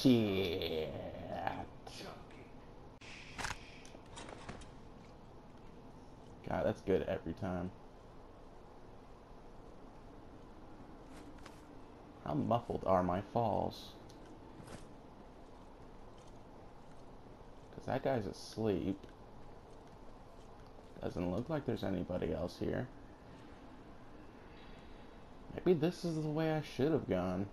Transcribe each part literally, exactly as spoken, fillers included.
Shit. God, that's good every time. How muffled are my falls? Because that guy's asleep. Doesn't look like there's anybody else here. Maybe this is the way I should have gone.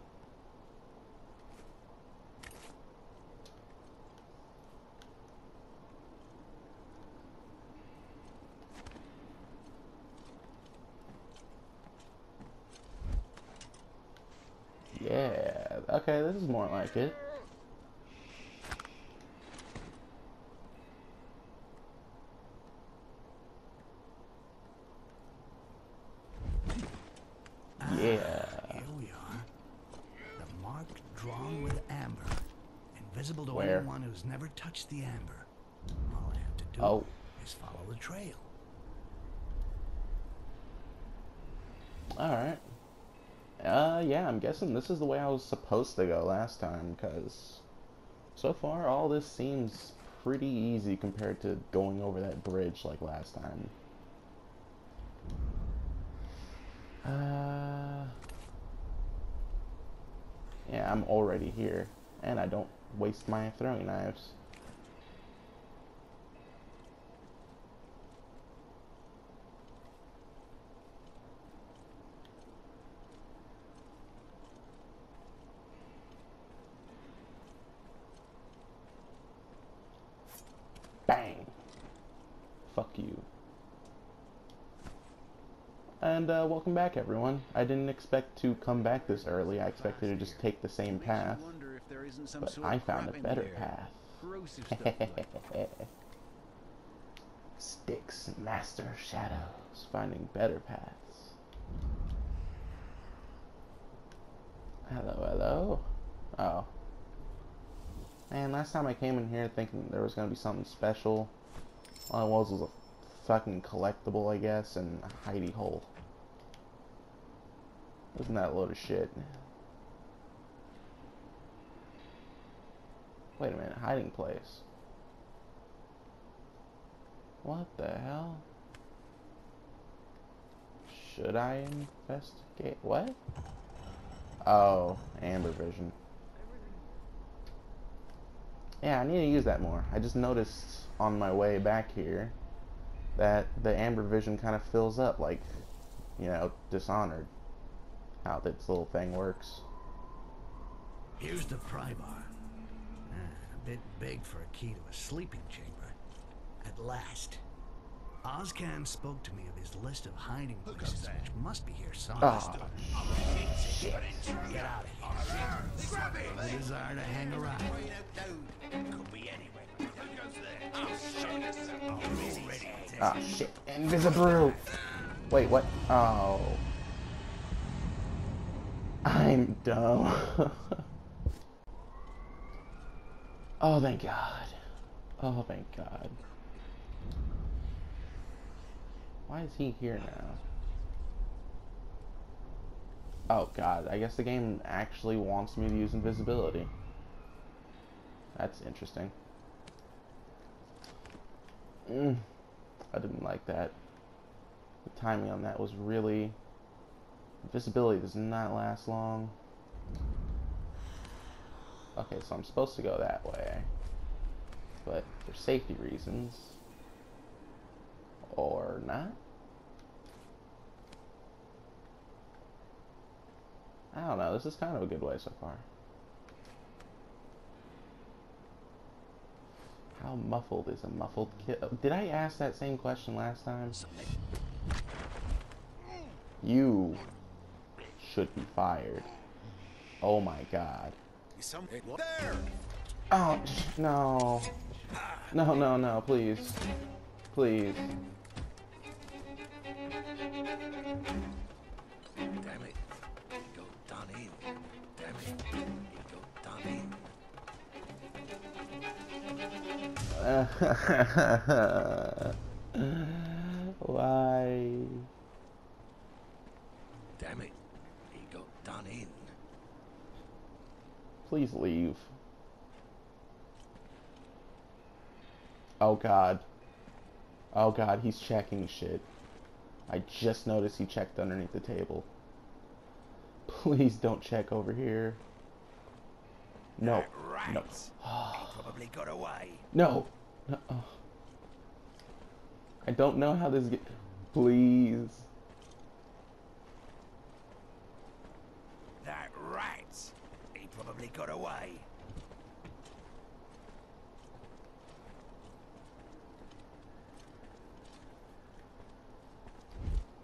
Yeah, okay, this is more like it. Yeah. Here we are. The mark drawn with amber. Invisible to Where? Anyone who's never touched the amber. All I have to do oh. is follow the trail. Alright. Uh, yeah, I'm guessing this is the way I was supposed to go last time, because so far all this seems pretty easy compared to going over that bridge like last time. Uh, yeah, I'm already here, and I don't waste my throwing knives. Bang! Fuck you. And uh, welcome back, everyone. I didn't expect to come back this early. I expected to just take the same path, but I found a better path. Styx: Master of Shadows, finding better paths. Hello, hello. Oh. And last time I came in here thinking there was going to be something special. All it was was a fucking collectible, I guess, and a hidey hole. Wasn't that a load of shit? Wait a minute, hiding place. What the hell? Should I investigate? What? Oh, amber vision. Yeah, I need to use that more. I just noticed on my way back here that the amber vision kind of fills up like, you know, Dishonored. How this little thing works. Here's the pry bar. Uh, a bit big for a key to a sleeping chamber. At last. Ozcan spoke to me of his list of hiding places, which must be here somewhere. Oh, shit. Get out of here. No desire to hang around. Could be anywhere. Ah, shit. Invisible. Wait, what? Oh. I'm dumb. Oh, thank God. Oh, thank God. Why is he here now? Oh God, I guess the game actually wants me to use invisibility. That's interesting. Mm, I didn't like that. The timing on that was really... Invisibility does not last long. Okay, so I'm supposed to go that way. But for safety reasons... Or not? I don't know, this is kind of a good way so far. How muffled is a muffled kid? Did I ask that same question last time? You should be fired. Oh my God. Oh, no. No, no, no, please. Please. Why? Damn it! He got done in. Please leave. Oh god. Oh god, he's checking shit. I just noticed he checked underneath the table. Please don't check over here. No. Right. No. Probably got away. No. No. Oh. I don't know how this get. Please. That rat. He probably got away.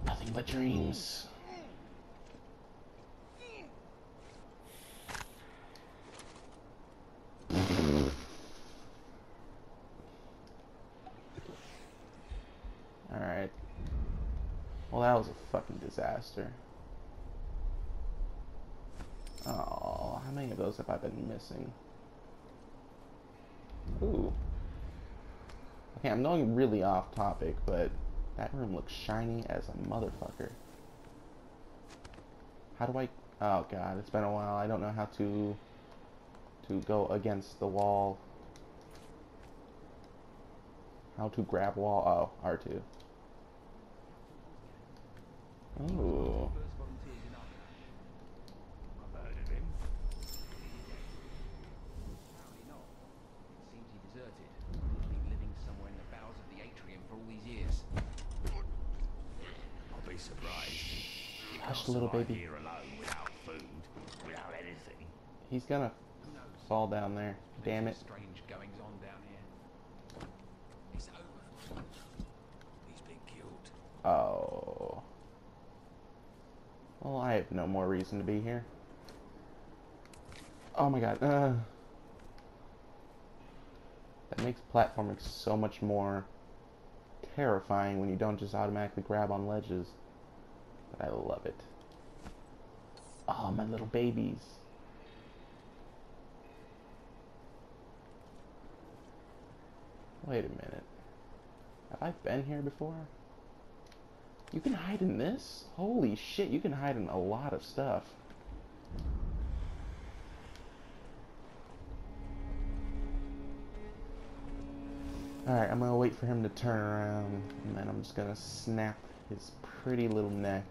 Nothing but dreams. Alright. Well, that was a fucking disaster. Oh, how many of those have I been missing? Ooh. Okay, I'm going really off topic, but that room looks shiny as a motherfucker. How do I... Oh god, it's been a while. I don't know how to... to go against the wall. How to grab wall. Oh, R two. Ooh. Hush, little baby. He's gonna fall down there. Damn it. Oh. Well, I have no more reason to be here. Oh my god. Uh, that makes platforming so much more terrifying when you don't just automatically grab on ledges. But I love it. Oh, my little babies. Wait a minute. Have I been here before? You can hide in this? Holy shit, you can hide in a lot of stuff. Alright, I'm gonna wait for him to turn around, and then I'm just gonna snap his pretty little neck.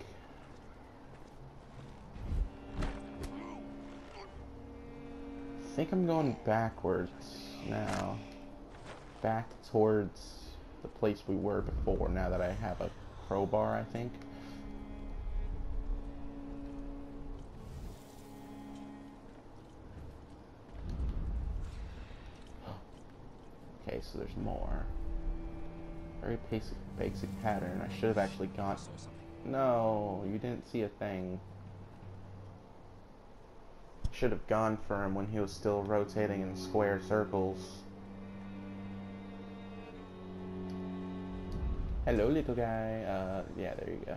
I think I'm going backwards now. Back towards the place we were before, now that I have a crowbar, I think. Okay, so there's more. Very basic, basic pattern. I should have actually gone. No, you didn't see a thing. Should have gone for him when he was still rotating in square circles. Hello, little guy. Uh, yeah, there you go.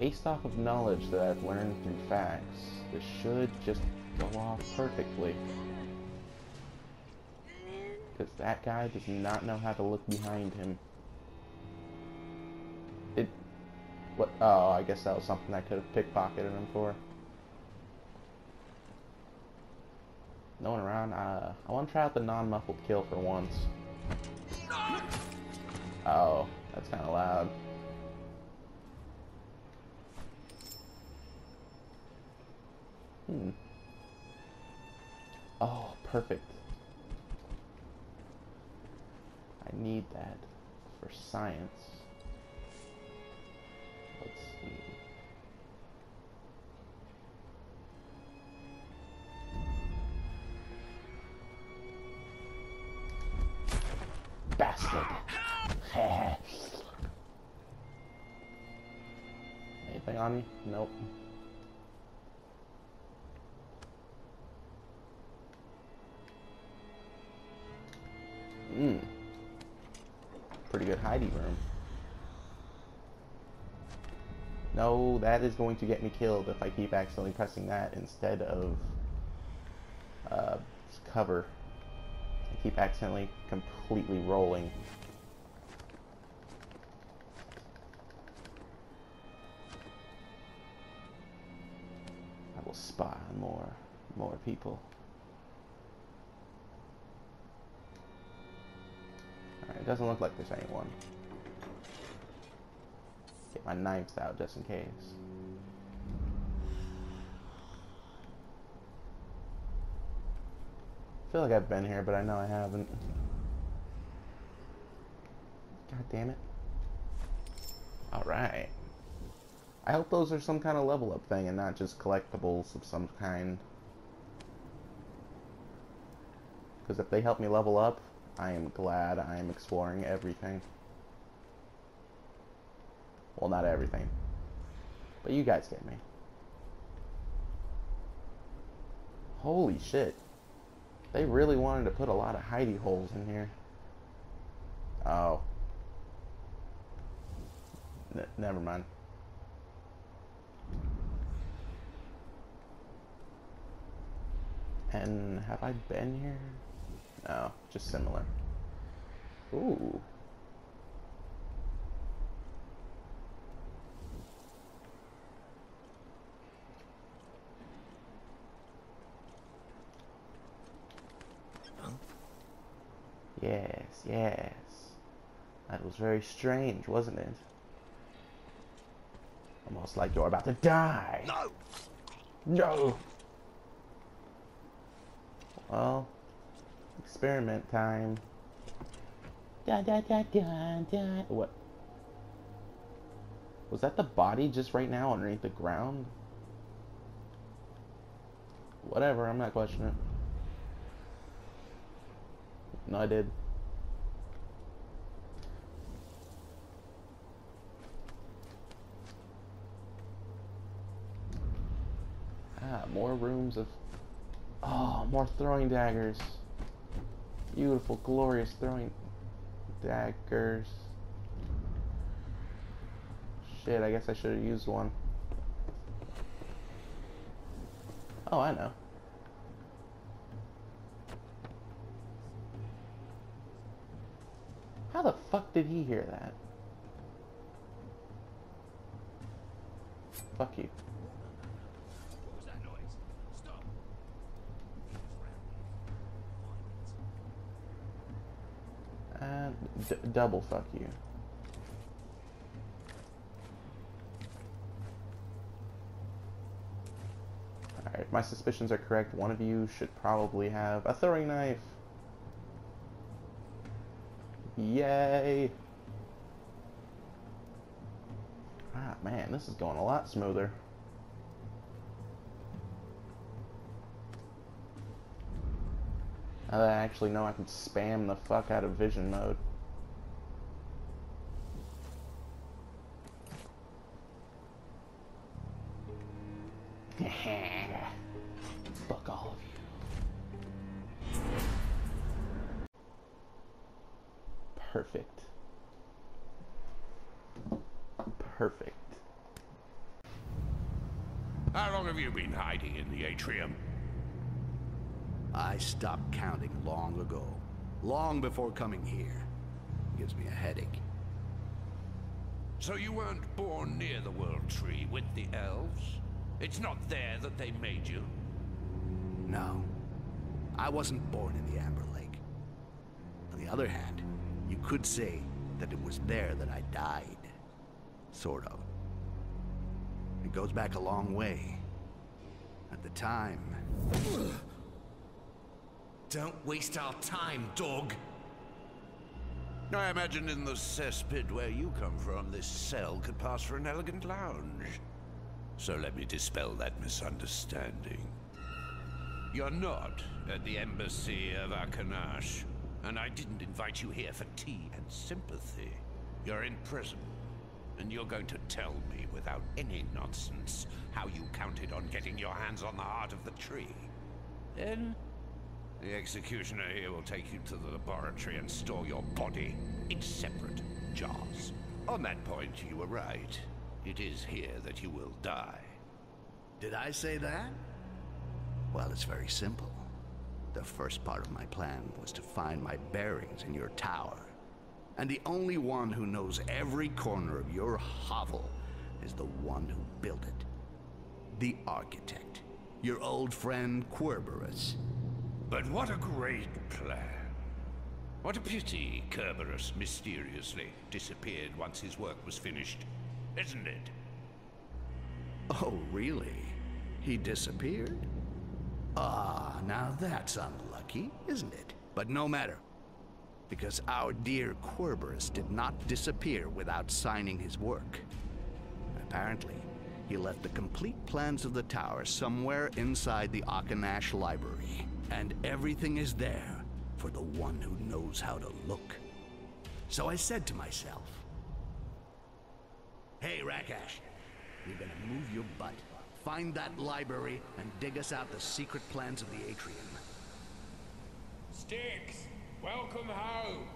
Based off of knowledge that I've learned through facts, this should just go off perfectly. Because that guy does not know how to look behind him. It... What? Oh, I guess that was something I could have pickpocketed him for. No one around? Uh, I want to try out the non-muffled kill for once. Oh, that's kind of loud. Hmm. Oh, perfect. I need that for science. Let's see. Bastard. Anything on me? Nope. Mmm. Pretty good hidey room. No, that is going to get me killed if I keep accidentally pressing that instead of uh, cover. I keep accidentally completely rolling. I will spy on more, more people. It doesn't look like there's anyone. Get my knives out just in case. I feel like I've been here, but I know I haven't. God damn it. Alright. I hope those are some kind of level up thing and not just collectibles of some kind. Because if they help me level up, I am glad I am exploring everything. Well, not everything. But you guys get me. Holy shit. They really wanted to put a lot of hidey holes in here. Oh. N- never mind. And have I been here? No, just similar. Ooh. Yes, yes. That was very strange, wasn't it? Almost like you're about to die. No! No! Well, experiment time. Da, da, da, da, da. What? Was that the body just right now underneath the ground? Whatever, I'm not questioning it. No, I did. Ah, more rooms of... Oh, more throwing daggers. Beautiful, glorious throwing daggers. Shit, I guess I should have used one. Oh, I know. How the fuck did he hear that? Fuck you. D double fuck you. Alright, if my suspicions are correct, one of you should probably have a throwing knife. Yay! Ah, man, this is going a lot smoother. Now that I actually know I can spam the fuck out of vision mode. Fuck all of you. Perfect. Perfect. How long have you been hiding in the atrium? I stopped counting long ago. Long before coming here. Gives me a headache. So you weren't born near the World Tree with the elves? It's not there that they made you? No. I wasn't born in the Amber Lake. On the other hand, you could say that it was there that I died. Sort of. It goes back a long way. At the time... Don't waste our time, dog. I imagine in the cesspit where you come from, this cell could pass for an elegant lounge. So let me dispel that misunderstanding. You're not at the embassy of Akanash, and I didn't invite you here for tea and sympathy. You're in prison, and you're going to tell me without any nonsense how you counted on getting your hands on the heart of the tree. Then, the executioner here will take you to the laboratory and store your body in separate jars. On that point, you were right. It is here that you will die. Did I say that? Well, it's very simple. The first part of my plan was to find my bearings in your tower. And the only one who knows every corner of your hovel is the one who built it. The architect. Your old friend, Kerberos. But what a great plan. What a pity Kerberos mysteriously disappeared once his work was finished, isn't it? Oh, really? He disappeared? Ah, now that's unlucky, isn't it? But no matter, because our dear Kerberos did not disappear without signing his work. Apparently, he left the complete plans of the tower somewhere inside the Akanash library, and everything is there for the one who knows how to look. So I said to myself, hey, Rakash, you're gonna move your butt. Find that library and dig us out the secret plans of the Atrium. Styx, welcome home.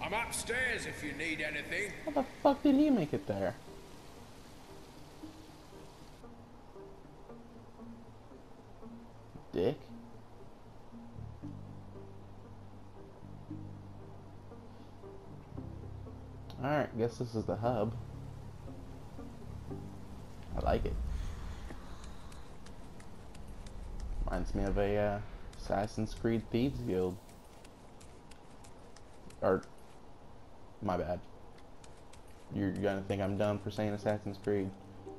I'm upstairs if you need anything. How the fuck did he make it there? Dick? Alright, guess this is the hub. I like it. Reminds me of a uh, Assassin's Creed Thieves Guild. Or, my bad. You're gonna think I'm dumb for saying Assassin's Creed,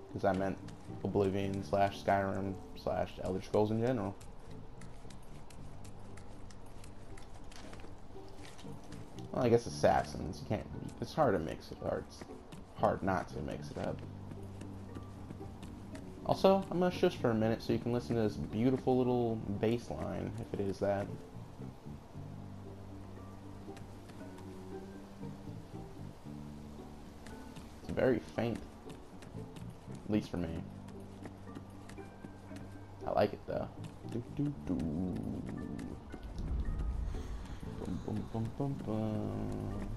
because I meant Oblivion slash Skyrim slash Elder Scrolls in general. Well, I guess Assassins, you can't, it's hard to mix it, or it's hard not to mix it up. Also, I'm gonna shush for a minute so you can listen to this beautiful little bass line, if it is that. It's very faint. At least for me. I like it though. Do, do, do. Bum, bum, bum, bum, bum.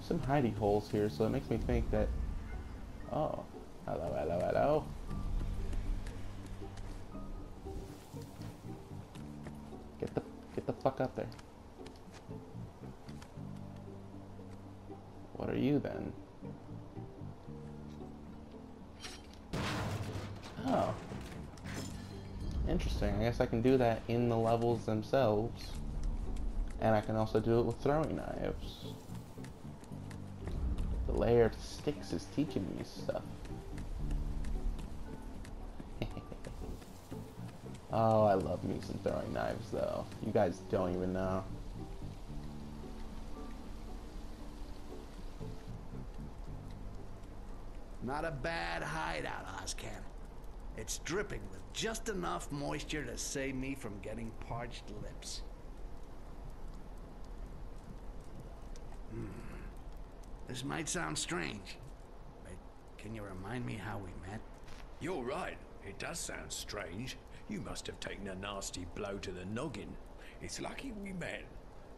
Some hidey holes here, so it makes me think that. Oh, hello, hello, hello. Get the get the fuck up there. What are you then? Oh. Interesting. I guess I can do that in the levels themselves. And I can also do it with throwing knives. The layer of sticks is teaching me stuff. Oh, I love me some throwing knives though. You guys don't even know. Not a bad hideout, Ozcan. It's dripping with just enough moisture to save me from getting parched lips. Hmm. This might sound strange, but can you remind me how we met? You're right. It does sound strange. You must have taken a nasty blow to the noggin. It's lucky we met,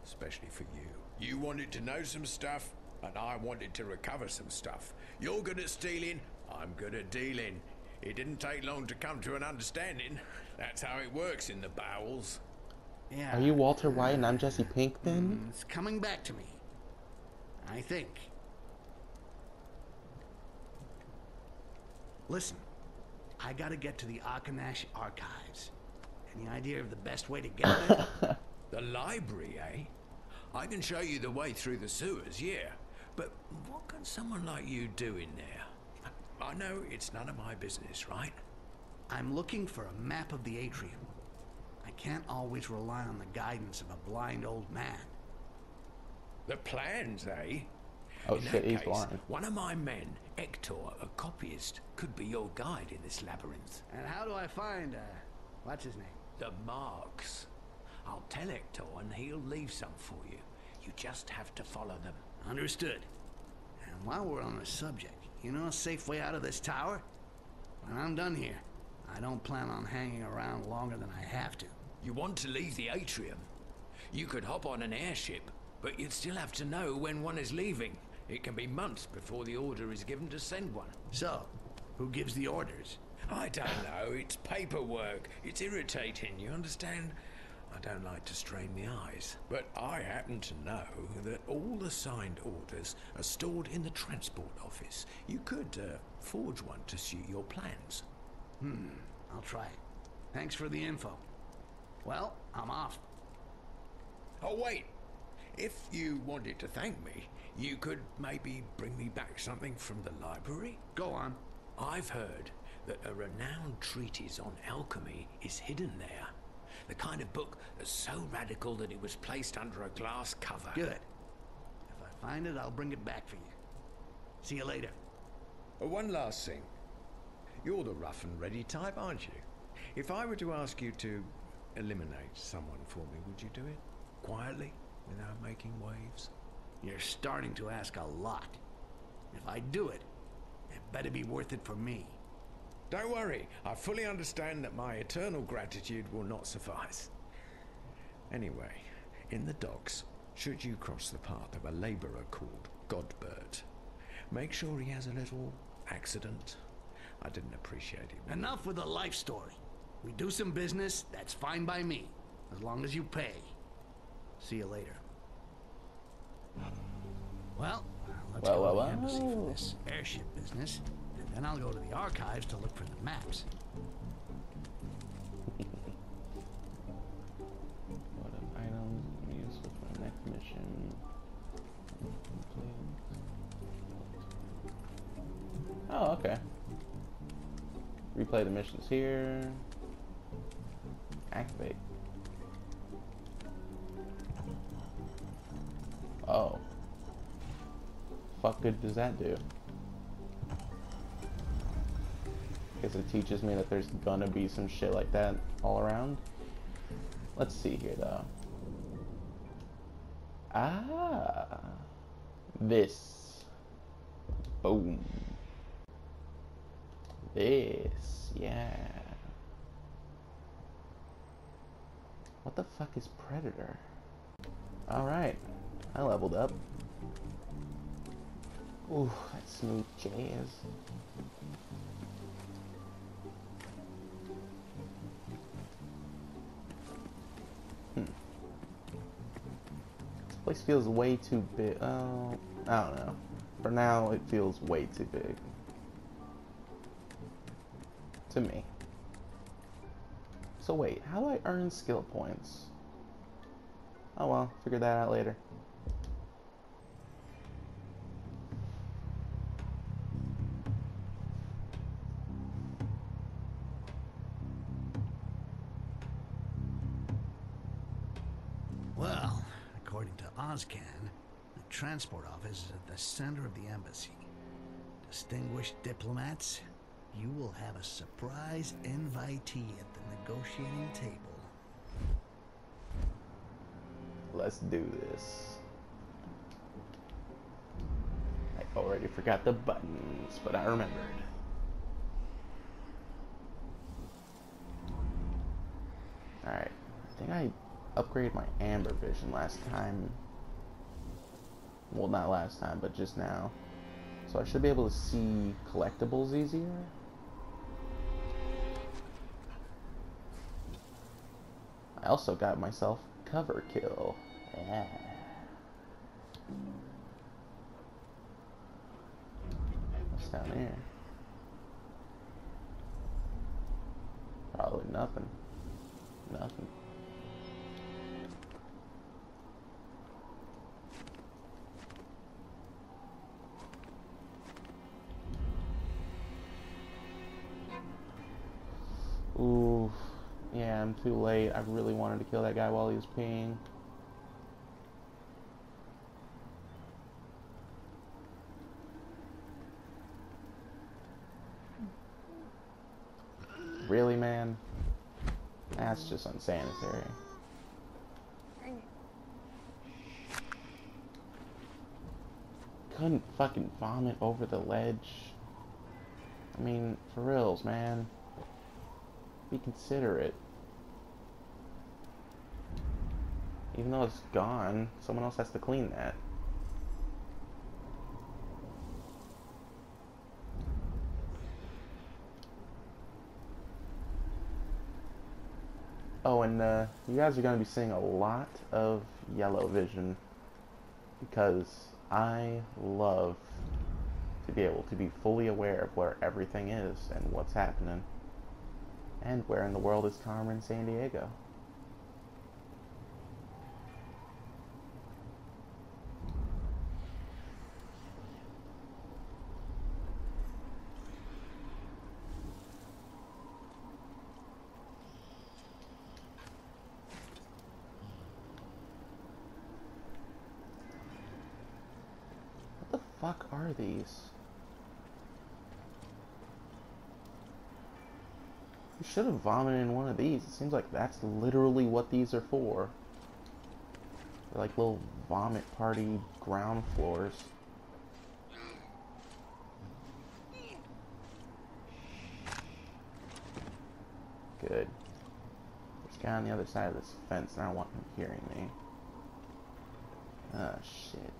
especially for you. You wanted to know some stuff, and I wanted to recover some stuff. You're good at stealing, I'm good at dealing. It didn't take long to come to an understanding. That's how it works in the bowels. Yeah. Are you Walter White and I'm Jesse Pinkman? Mm, it's coming back to me, I think. Listen, I gotta get to the Akanash archives. Any idea of the best way to get there? The library, eh? I can show you the way through the sewers, yeah. But what can someone like you do in there? I know it's none of my business, right? I'm looking for a map of the Atrium. I can't always rely on the guidance of a blind old man. The plans, eh? Oh shit, he's blind. One of my men, Hector, a copyist, could be your guide in this labyrinth. And how do I find, uh, what's his name? The marks. I'll tell Hector and he'll leave some for you. You just have to follow them. Understood. And while we're on the subject, you know a safe way out of this tower? When I'm done here, I don't plan on hanging around longer than I have to. You want to leave the Atrium? You could hop on an airship, but you'd still have to know when one is leaving. It can be months before the order is given to send one. So, who gives the orders? I don't know. It's paperwork. It's irritating, you understand? I don't like to strain the eyes, but I happen to know that all assigned orders are stored in the transport office. You could uh, forge one to suit your plans. Hmm, I'll try it. Thanks for the info. Well, I'm off. Oh, wait! If you wanted to thank me, you could maybe bring me back something from the library? Go on. I've heard that a renowned treatise on alchemy is hidden there. The kind of book that's so radical that it was placed under a glass cover. Good. If I find it, I'll bring it back for you. See you later. One last thing. You're the rough and ready type, aren't you? If I were to ask you to eliminate someone for me, would you do it? Quietly, without making waves? You're starting to ask a lot. If I do it, it better be worth it for me. Don't worry, I fully understand that my eternal gratitude will not suffice. Anyway, in the docks, should you cross the path of a labourer called Godbert, make sure he has a little accident. I didn't appreciate him. Enough with the life story. We do some business, that's fine by me, as long as you pay. See you later. Well, let's well, go well, to the well. embassy for this airship business. Then I'll go to the archives to look for the maps. What an item used for my next mission. Oh, okay. Replay the missions here. Activate. Oh. What good does that do? Because it teaches me that there's gonna be some shit like that all around. Let's see here though. Ah, this. Boom. This, yeah. What the fuck is Predator? Alright, I leveled up. Ooh, that's smooth jazz. This feels way too big. Oh, I don't know. For now, it feels way too big to me. So wait, how do I earn skill points? Oh well, figure that out later. Ozcan, the transport office is at the center of the embassy. Distinguished diplomats, you will have a surprise invitee at the negotiating table. Let's do this. I already forgot the buttons, but I remembered. Alright, I think I upgraded my amber vision last time. Well, not last time, but just now. So I should be able to see collectibles easier. I also got myself cover kill. Yeah. What's down here? Probably nothing. Nothing. Ooh, yeah, I'm too late. I really wanted to kill that guy while he was peeing. Really, man? That's just unsanitary. Couldn't fucking vomit over the ledge. I mean, for reals, man. Be considerate. Even though it's gone, someone else has to clean that. Oh, and uh, you guys are going to be seeing a lot of yellow vision because I love to be able to be fully aware of where everything is and what's happening. And where in the world is Carmen San Diego? fuck are these? You should have vomited in one of these. It seems like that's literally what these are for. They're like little vomit party ground floors. Good. There's a guy on the other side of this fence, and I don't want him hearing me. Oh, shit.